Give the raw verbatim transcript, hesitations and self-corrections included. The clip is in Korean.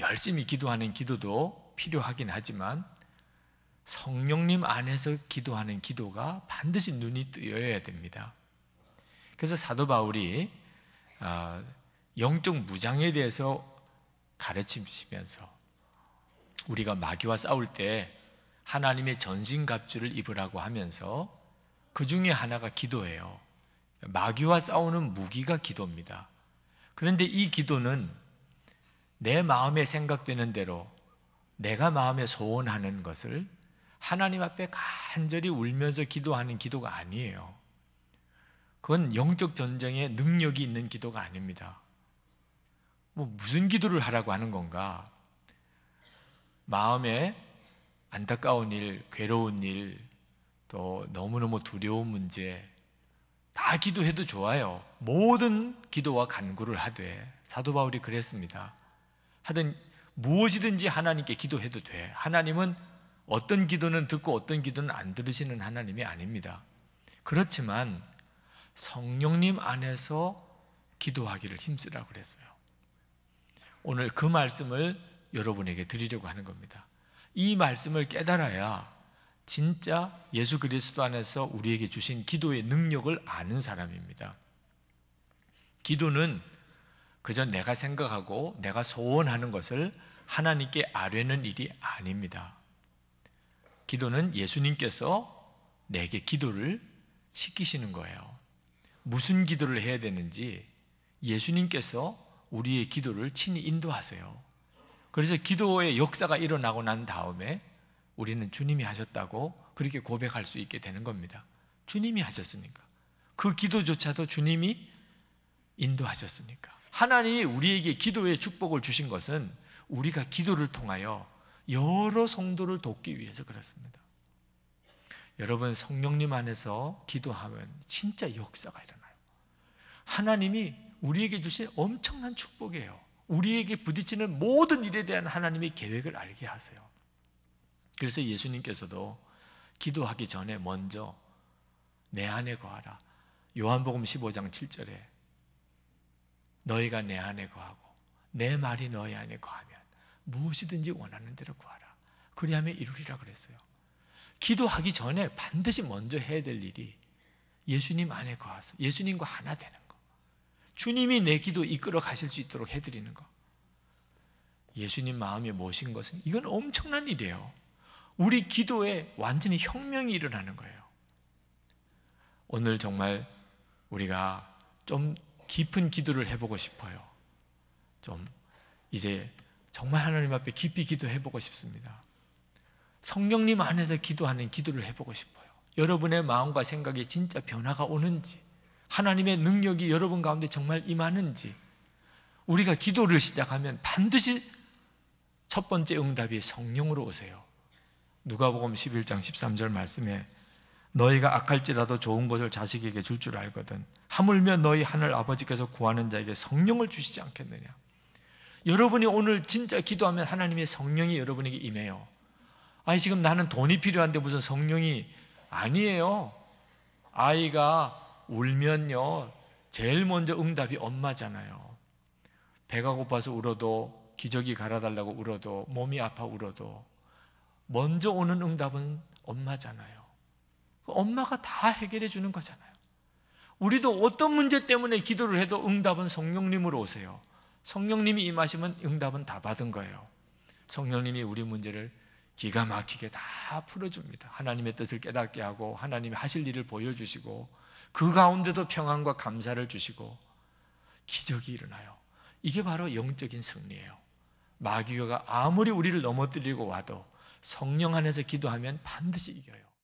열심히 기도하는 기도도 필요하긴 하지만 성령님 안에서 기도하는 기도가 반드시 눈이 뜨여야 됩니다. 그래서 사도 바울이 영적 무장에 대해서 가르치시면서 우리가 마귀와 싸울 때 하나님의 전신갑주를 입으라고 하면서 그 중에 하나가 기도예요. 마귀와 싸우는 무기가 기도입니다. 그런데 이 기도는 내 마음에 생각되는 대로 내가 마음에 소원하는 것을 하나님 앞에 간절히 울면서 기도하는 기도가 아니에요. 그건 영적 전쟁에 능력이 있는 기도가 아닙니다. 뭐 무슨 기도를 하라고 하는 건가? 마음에 안타까운 일, 괴로운 일, 또 너무너무 두려운 문제 다 기도해도 좋아요. 모든 기도와 간구를 하되 사도 바울이 그랬습니다. 하든 무엇이든지 하나님께 기도해도 돼. 하나님은 어떤 기도는 듣고 어떤 기도는 안 들으시는 하나님이 아닙니다. 그렇지만 성령님 안에서 기도하기를 힘쓰라고 그랬어요. 오늘 그 말씀을 여러분에게 드리려고 하는 겁니다. 이 말씀을 깨달아야 진짜 예수 그리스도 안에서 우리에게 주신 기도의 능력을 아는 사람입니다. 기도는 그저 내가 생각하고 내가 소원하는 것을 하나님께 아뢰는 일이 아닙니다. 기도는 예수님께서 내게 기도를 시키시는 거예요. 무슨 기도를 해야 되는지 예수님께서 우리의 기도를 친히 인도하세요. 그래서 기도의 역사가 일어나고 난 다음에 우리는 주님이 하셨다고 그렇게 고백할 수 있게 되는 겁니다. 주님이 하셨으니까. 그 기도조차도 주님이 인도하셨으니까. 하나님이 우리에게 기도의 축복을 주신 것은 우리가 기도를 통하여 여러 성도를 돕기 위해서 그렇습니다. 여러분, 성령님 안에서 기도하면 진짜 역사가 일어나요. 하나님이 우리에게 주신 엄청난 축복이에요. 우리에게 부딪히는 모든 일에 대한 하나님의 계획을 알게 하세요. 그래서 예수님께서도 기도하기 전에 먼저 내 안에 거하라. 요한복음 십오 장 칠 절에 너희가 내 안에 거하고 내 말이 너희 안에 거하면 무엇이든지 원하는 대로 구하라. 그리하면 이루리라 그랬어요. 기도하기 전에 반드시 먼저 해야 될 일이 예수님 안에 거하서 예수님과 하나 되는 거. 주님이 내 기도 이끌어 가실 수 있도록 해드리는 거. 예수님 마음에 모신 것은 이건 엄청난 일이에요. 우리 기도에 완전히 혁명이 일어나는 거예요. 오늘 정말 우리가 좀 깊은 기도를 해보고 싶어요. 좀 이제 정말 하나님 앞에 깊이 기도해보고 싶습니다. 성령님 안에서 기도하는 기도를 해보고 싶어요. 여러분의 마음과 생각에 진짜 변화가 오는지, 하나님의 능력이 여러분 가운데 정말 임하는지, 우리가 기도를 시작하면 반드시 첫 번째 응답이 성령으로 오세요. 누가복음 십일 장 십삼 절 말씀에 너희가 악할지라도 좋은 것을 자식에게 줄 줄 알거든 하물며 너희 하늘 아버지께서 구하는 자에게 성령을 주시지 않겠느냐. 여러분이 오늘 진짜 기도하면 하나님의 성령이 여러분에게 임해요. 아니 지금 나는 돈이 필요한데 무슨 성령이 아니에요. 아이가 울면요 제일 먼저 응답이 엄마잖아요. 배가 고파서 울어도 기저귀 갈아달라고 울어도 몸이 아파 울어도 먼저 오는 응답은 엄마잖아요. 엄마가 다 해결해 주는 거잖아요. 우리도 어떤 문제 때문에 기도를 해도 응답은 성령님으로 오세요. 성령님이 임하시면 응답은 다 받은 거예요. 성령님이 우리 문제를 기가 막히게 다 풀어줍니다. 하나님의 뜻을 깨닫게 하고 하나님이 하실 일을 보여주시고 그 가운데도 평안과 감사를 주시고 기적이 일어나요. 이게 바로 영적인 승리예요. 마귀가 아무리 우리를 넘어뜨리고 와도 성령 안에서 기도하면 반드시 이겨요.